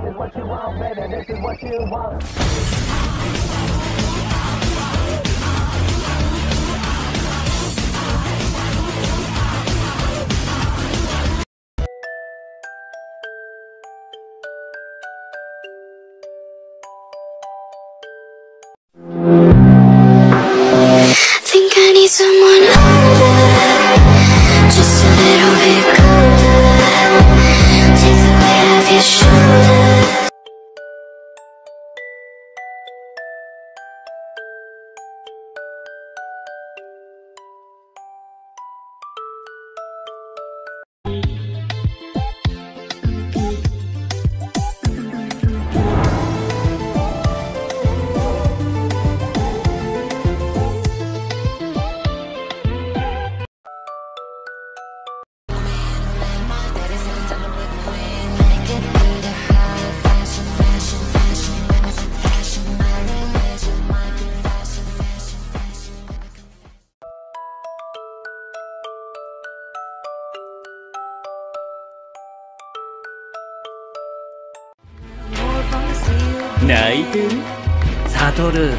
This is what you want, baby. This is what you want. Someone older, just a little bit colder. Take the weight off your shoulders. Satoru.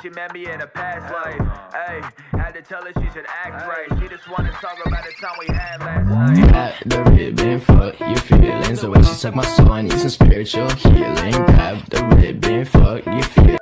She met me in a past life. Hey, had to tell her she should act right. She just wanna talk about the time we had last night. At the ribbon, fuck your feelings. The way she sucked my soul, I need some spiritual healing. Grab the ribbon, fuck your feelings.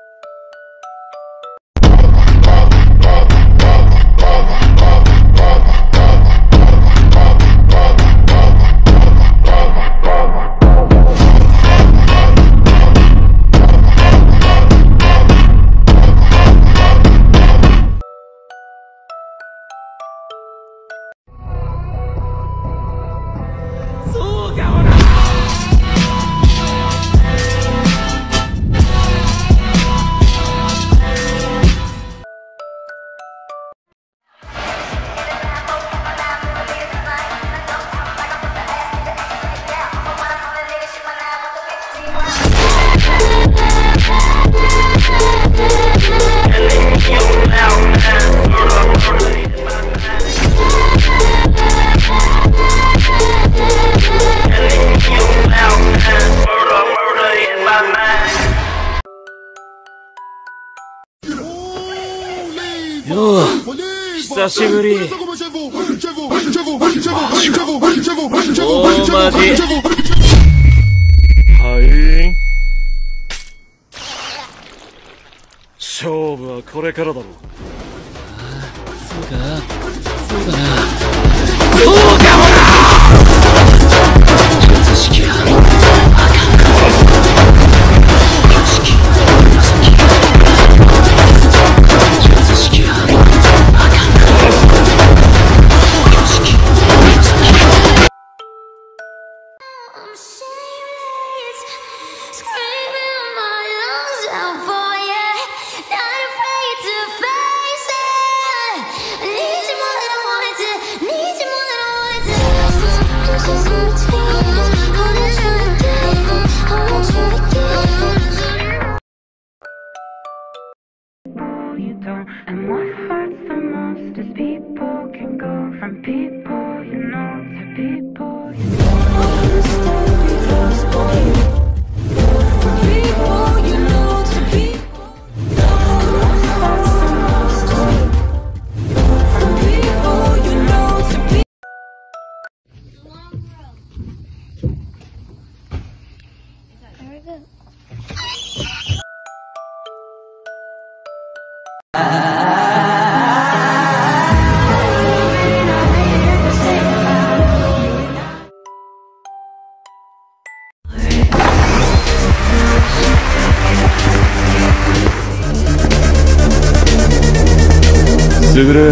すぐる、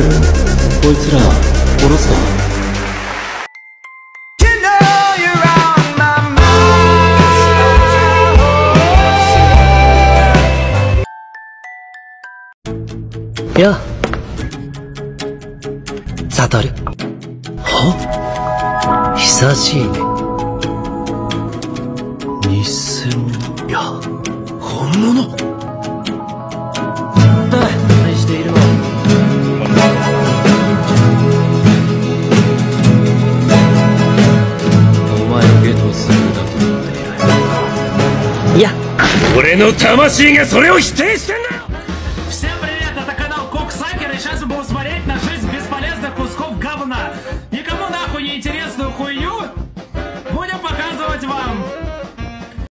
こいつら殺すか? Yo, Satoru. Huh? 久しいね。偽物。いや、本物。愛しているわ。お前をゲットするだと思っていない。いや、俺の魂がそれを否定してんだ。 Всем привет, это канал Коксаки, и сейчас мы будем смотреть на 6 бесполезных кусков говна.